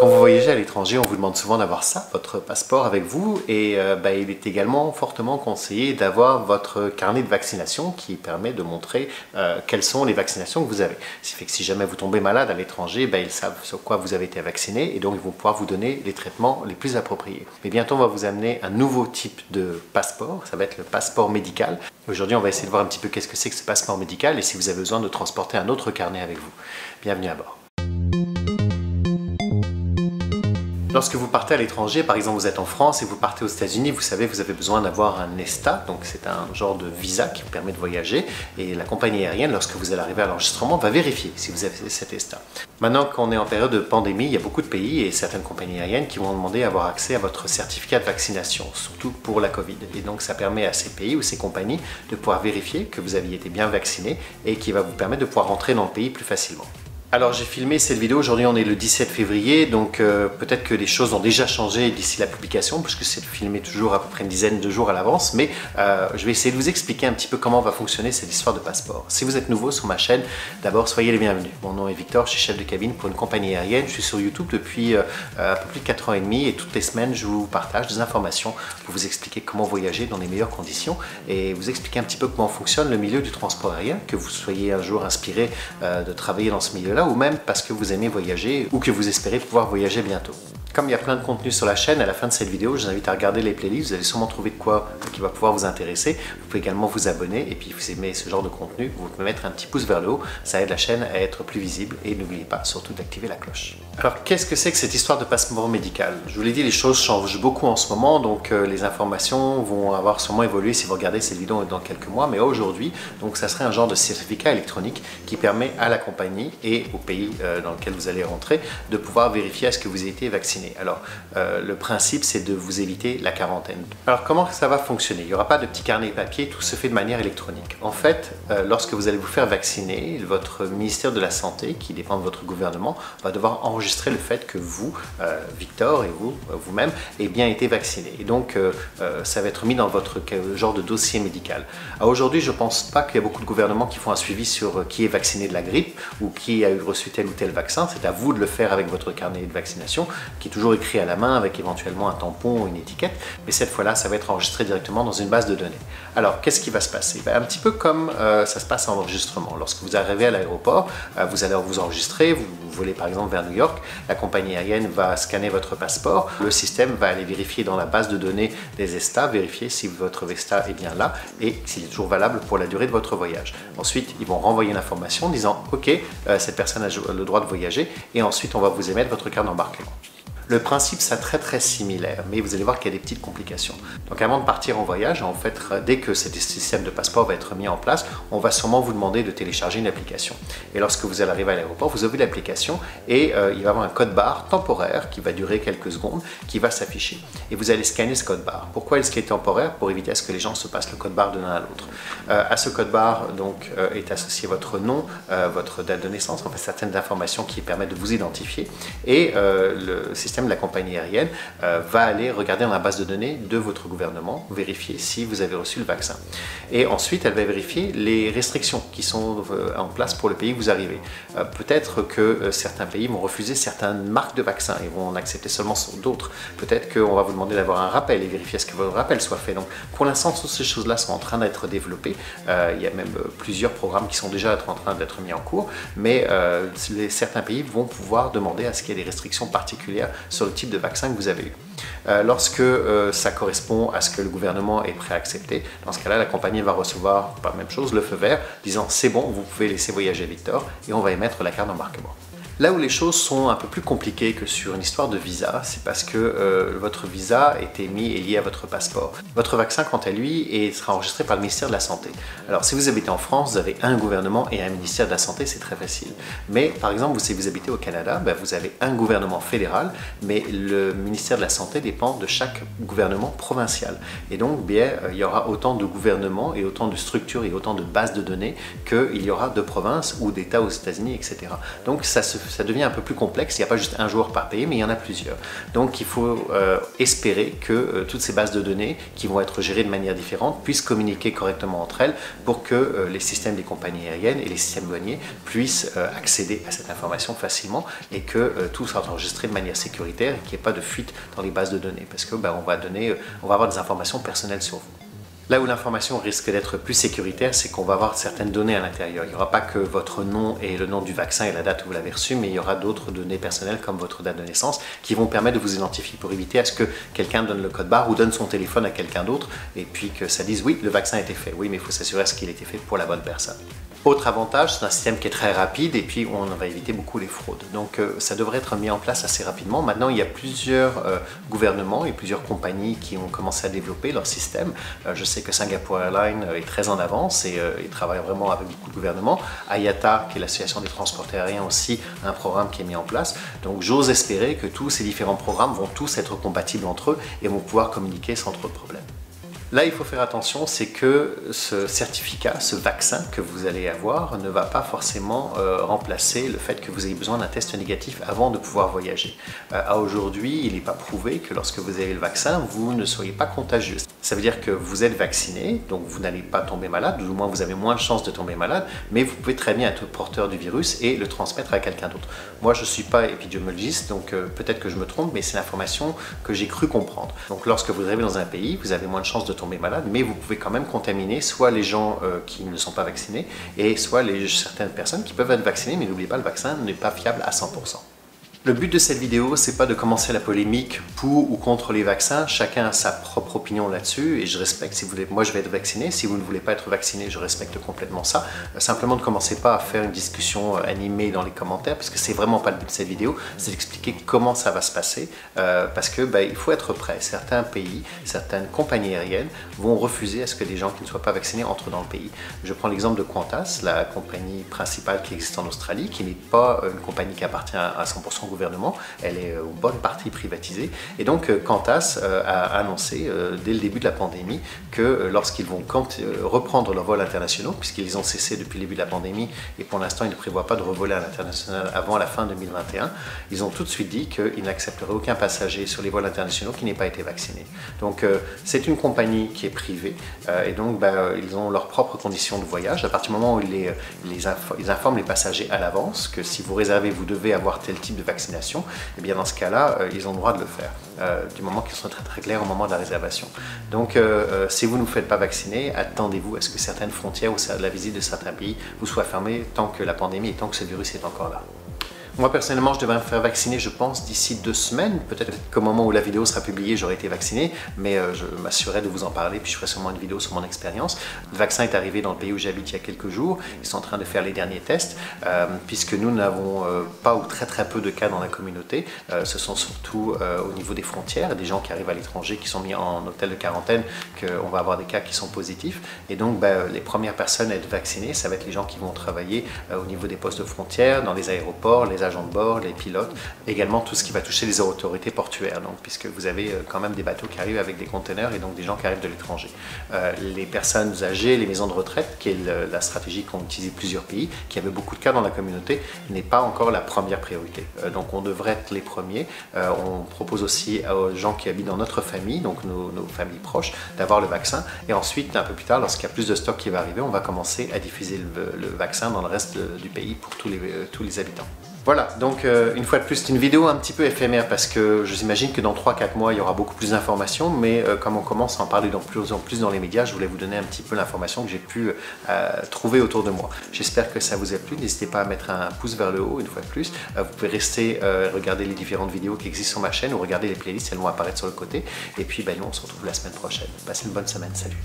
Quand vous voyagez à l'étranger, on vous demande souvent d'avoir ça, votre passeport avec vous, et il est également fortement conseillé d'avoir votre carnet de vaccination qui permet de montrer quelles sont les vaccinations que vous avez. Ce qui fait que si jamais vous tombez malade à l'étranger, ils savent sur quoi vous avez été vacciné et donc ils vont pouvoir vous donner les traitements les plus appropriés. Mais bientôt on va vous amener un nouveau type de passeport, ça va être le passeport médical. Aujourd'hui on va essayer de voir un petit peu qu'est-ce que c'est que ce passeport médical et si vous avez besoin de transporter un autre carnet avec vous. Bienvenue à bord. Lorsque vous partez à l'étranger, par exemple vous êtes en France et vous partez aux États-Unis, vous savez que vous avez besoin d'avoir un ESTA, donc c'est un genre de visa qui vous permet de voyager, et la compagnie aérienne, lorsque vous allez arriver à l'enregistrement, va vérifier si vous avez cet ESTA. Maintenant qu'on est en période de pandémie, il y a beaucoup de pays et certaines compagnies aériennes qui vont demander d'avoir accès à votre certificat de vaccination, surtout pour la Covid. Et donc ça permet à ces pays ou ces compagnies de pouvoir vérifier que vous aviez été bien vacciné et qui va vous permettre de pouvoir rentrer dans le pays plus facilement. Alors j'ai filmé cette vidéo, aujourd'hui on est le 17 février, donc peut-être que les choses ont déjà changé d'ici la publication, puisque c'est filmé toujours à peu près une dizaine de jours à l'avance, mais je vais essayer de vous expliquer un petit peu comment va fonctionner cette histoire de passeport. Si vous êtes nouveau sur ma chaîne, d'abord soyez les bienvenus. Mon nom est Victor, je suis chef de cabine pour une compagnie aérienne, je suis sur YouTube depuis un peu plus de 4 ans et demi, et toutes les semaines je vous partage des informations pour vous expliquer comment voyager dans les meilleures conditions, et vous expliquer un petit peu comment fonctionne le milieu du transport aérien, que vous soyez un jour inspiré de travailler dans ce milieu-là, ou même parce que vous aimez voyager ou que vous espérez pouvoir voyager bientôt. Comme il y a plein de contenu sur la chaîne, à la fin de cette vidéo, je vous invite à regarder les playlists, vous allez sûrement trouver de quoi qui va pouvoir vous intéresser. Vous pouvez également vous abonner et puis si vous aimez ce genre de contenu, vous pouvez mettre un petit pouce vers le haut, ça aide la chaîne à être plus visible et n'oubliez pas surtout d'activer la cloche. Alors qu'est-ce que c'est que cette histoire de passeport médical? Je vous l'ai dit, les choses changent beaucoup en ce moment, donc les informations vont avoir sûrement évolué si vous regardez cette vidéo dans quelques mois, mais aujourd'hui, donc ça serait un genre de certificat électronique qui permet à la compagnie et au pays dans lequel vous allez rentrer de pouvoir vérifier à ce que vous étiez vacciné. Alors, le principe, c'est de vous éviter la quarantaine. Alors, comment ça va fonctionner? Il n'y aura pas de petit carnet papier, tout se fait de manière électronique. En fait, lorsque vous allez vous faire vacciner, votre ministère de la Santé, qui dépend de votre gouvernement, va devoir enregistrer le fait que vous, Victor, et vous-même, avez bien été vacciné. Et donc, ça va être mis dans votre genre de dossier médical. Aujourd'hui, je ne pense pas qu'il y a beaucoup de gouvernements qui font un suivi sur qui est vacciné de la grippe ou qui a reçu tel ou tel vaccin. C'est à vous de le faire avec votre carnet de vaccination, qui est toujours écrit à la main avec éventuellement un tampon ou une étiquette, mais cette fois-là, ça va être enregistré directement dans une base de données. Alors, qu'est-ce qui va se passer? Un petit peu comme ça se passe en enregistrement. Lorsque vous arrivez à l'aéroport, vous allez vous enregistrer, vous volez par exemple vers New York, la compagnie aérienne va scanner votre passeport, le système va aller vérifier dans la base de données des ESTA, vérifier si votre ESTA est bien là et s'il est toujours valable pour la durée de votre voyage. Ensuite, ils vont renvoyer l'information en disant « Ok, cette personne a le droit de voyager » et ensuite, on va vous émettre votre carte d'embarquement. Le principe, c'est très similaire, mais vous allez voir qu'il y a des petites complications. Donc avant de partir en voyage, en fait, dès que ce système de passeport va être mis en place, on va sûrement vous demander de télécharger une application. Et lorsque vous allez arriver à l'aéroport, vous ouvrez l'application et il va y avoir un code barre temporaire qui va durer quelques secondes, qui va s'afficher. Et vous allez scanner ce code barre. Pourquoi est-ce qu'il est temporaire? Pour éviter à ce que les gens se passent le code barre de l'un à l'autre. À ce code barre, donc, est associé votre nom, votre date de naissance, en fait, certaines informations qui permettent de vous identifier. Et le système de la compagnie aérienne va aller regarder dans la base de données de votre gouvernement, vérifier si vous avez reçu le vaccin. Et ensuite, elle va vérifier les restrictions qui sont en place pour le pays où vous arrivez. Peut-être que certains pays vont refuser certaines marques de vaccins et vont en accepter seulement d'autres. Peut-être qu'on va vous demander d'avoir un rappel et vérifier à ce que votre rappel soit fait. Donc, pour l'instant, toutes ces choses-là sont en train d'être développées. Il y a même plusieurs programmes qui sont déjà en train d'être mis en cours, mais certains pays vont pouvoir demander à ce qu'il y ait des restrictions particulières sur le type de vaccin que vous avez eu. Lorsque ça correspond à ce que le gouvernement est prêt à accepter, dans ce cas-là, la compagnie va recevoir, pas la même chose, le feu vert, disant « c'est bon, vous pouvez laisser voyager Victor » et on va émettre la carte d'embarquement. Là où les choses sont un peu plus compliquées que sur une histoire de visa, c'est parce que votre visa est émis et lié à votre passeport. Votre vaccin, quant à lui, sera enregistré par le ministère de la Santé. Alors, si vous habitez en France, vous avez un gouvernement et un ministère de la Santé, c'est très facile. Mais, par exemple, si vous habitez au Canada, vous avez un gouvernement fédéral, mais le ministère de la Santé dépend de chaque gouvernement provincial. Et donc, il y aura autant de gouvernements et autant de structures et autant de bases de données qu'il y aura de provinces ou d'États aux États-Unis, etc. Donc, ça se fait ça devient un peu plus complexe. Il n'y a pas juste un joueur par pays, mais il y en a plusieurs. Donc il faut espérer que toutes ces bases de données qui vont être gérées de manière différente puissent communiquer correctement entre elles pour que les systèmes des compagnies aériennes et les systèmes douaniers puissent accéder à cette information facilement et que tout soit enregistré de manière sécuritaire et qu'il n'y ait pas de fuite dans les bases de données parce que on va avoir des informations personnelles sur vous. Là où l'information risque d'être plus sécuritaire, c'est qu'on va avoir certaines données à l'intérieur. Il n'y aura pas que votre nom et le nom du vaccin et la date où vous l'avez reçu, mais il y aura d'autres données personnelles comme votre date de naissance qui vont permettre de vous identifier pour éviter à ce que quelqu'un donne le code barre ou donne son téléphone à quelqu'un d'autre et puis que ça dise oui, le vaccin a été fait, oui, mais il faut s'assurer qu'il a été fait pour la bonne personne. Autre avantage, c'est un système qui est très rapide et puis on va éviter beaucoup les fraudes. Donc ça devrait être mis en place assez rapidement. Maintenant, il y a plusieurs gouvernements et plusieurs compagnies qui ont commencé à développer leur système. Je sais que Singapore Airlines est très en avance et travaille vraiment avec beaucoup de gouvernements. IATA, qui est l'association des transports aériens aussi, a un programme qui est mis en place. Donc j'ose espérer que tous ces différents programmes vont tous être compatibles entre eux et vont pouvoir communiquer sans trop de problèmes. Là, il faut faire attention, c'est que ce certificat, ce vaccin que vous allez avoir ne va pas forcément remplacer le fait que vous ayez besoin d'un test négatif avant de pouvoir voyager. À aujourd'hui, il n'est pas prouvé que lorsque vous avez le vaccin, vous ne soyez pas contagieux. Ça veut dire que vous êtes vacciné, donc vous n'allez pas tomber malade, ou au moins vous avez moins de chances de tomber malade, mais vous pouvez très bien être porteur du virus et le transmettre à quelqu'un d'autre. Moi, je ne suis pas épidémiologiste, donc peut-être que je me trompe, mais c'est l'information que j'ai cru comprendre. Donc lorsque vous arrivez dans un pays, vous avez moins de chances de tomber malade, mais vous pouvez quand même contaminer soit les gens qui ne sont pas vaccinés et soit certaines personnes qui peuvent être vaccinées, mais n'oubliez pas, le vaccin n'est pas fiable à 100%. Le but de cette vidéo, c'est pas de commencer la polémique pour ou contre les vaccins. Chacun a sa propre opinion là-dessus et je respecte. Si vous voulez, moi je vais être vacciné. Si vous ne voulez pas être vacciné, je respecte complètement ça. Simplement, ne commencez pas à faire une discussion animée dans les commentaires parce que c'est vraiment pas le but de cette vidéo. C'est d'expliquer comment ça va se passer parce que il faut être prêt. Certains pays, certaines compagnies aériennes vont refuser à ce que des gens qui ne soient pas vaccinés entrent dans le pays. Je prends l'exemple de Qantas, la compagnie principale qui existe en Australie, qui n'est pas une compagnie qui appartient à 100% gouvernement, elle est en bonne partie privatisée et donc Qantas a annoncé dès le début de la pandémie que lorsqu'ils vont reprendre leurs vols internationaux, puisqu'ils ont cessé depuis le début de la pandémie et pour l'instant ils ne prévoient pas de revoler à l'international avant la fin 2021, ils ont tout de suite dit qu'ils n'accepteraient aucun passager sur les vols internationaux qui n'ait pas été vacciné. Donc c'est une compagnie qui est privée et donc ils ont leurs propres conditions de voyage. À partir du moment où ils informent les passagers à l'avance que si vous réservez, vous devez avoir tel type de vaccination, et bien dans ce cas-là, ils ont le droit de le faire, du moment qu'ils sont très très clairs au moment de la réservation. Donc si vous ne vous faites pas vacciner, attendez-vous à ce que certaines frontières ou la visite de certains pays vous soient fermées tant que la pandémie et tant que ce virus est encore là. Moi personnellement, je devrais me faire vacciner, je pense, d'ici 2 semaines. Peut-être qu'au moment où la vidéo sera publiée, j'aurai été vacciné, mais je m'assurerai de vous en parler, puis je ferai sûrement une vidéo sur mon expérience. Le vaccin est arrivé dans le pays où j'habite il y a quelques jours. Ils sont en train de faire les derniers tests, puisque nous n'avons pas ou très très peu de cas dans la communauté. Ce sont surtout au niveau des frontières, des gens qui arrivent à l'étranger, qui sont mis en hôtel de quarantaine, qu'on va avoir des cas qui sont positifs. Et donc, les premières personnes à être vaccinées, ça va être les gens qui vont travailler au niveau des postes de frontières, dans les aéroports, les agents de bord, les pilotes, également tout ce qui va toucher les autorités portuaires, donc, puisque vous avez quand même des bateaux qui arrivent avec des containers et donc des gens qui arrivent de l'étranger. Les personnes âgées, les maisons de retraite, qui est la stratégie qu'ont utilisé plusieurs pays, qui avait beaucoup de cas dans la communauté, n'est pas encore la première priorité. Donc on devrait être les premiers. On propose aussi aux gens qui habitent dans notre famille, donc nos familles proches, d'avoir le vaccin. Et ensuite, un peu plus tard, lorsqu'il y a plus de stock qui va arriver, on va commencer à diffuser le vaccin dans le reste du pays pour tous les habitants. Voilà, donc une fois de plus, c'est une vidéo un petit peu éphémère parce que je vous imagine que dans 3-4 mois, il y aura beaucoup plus d'informations, mais comme on commence à en parler de plus en plus dans les médias, je voulais vous donner un petit peu l'information que j'ai pu trouver autour de moi. J'espère que ça vous a plu, n'hésitez pas à mettre un pouce vers le haut une fois de plus. Vous pouvez rester regarder les différentes vidéos qui existent sur ma chaîne ou regarder les playlists, elles vont apparaître sur le côté. Et puis, nous, on se retrouve la semaine prochaine. Passez une bonne semaine, salut!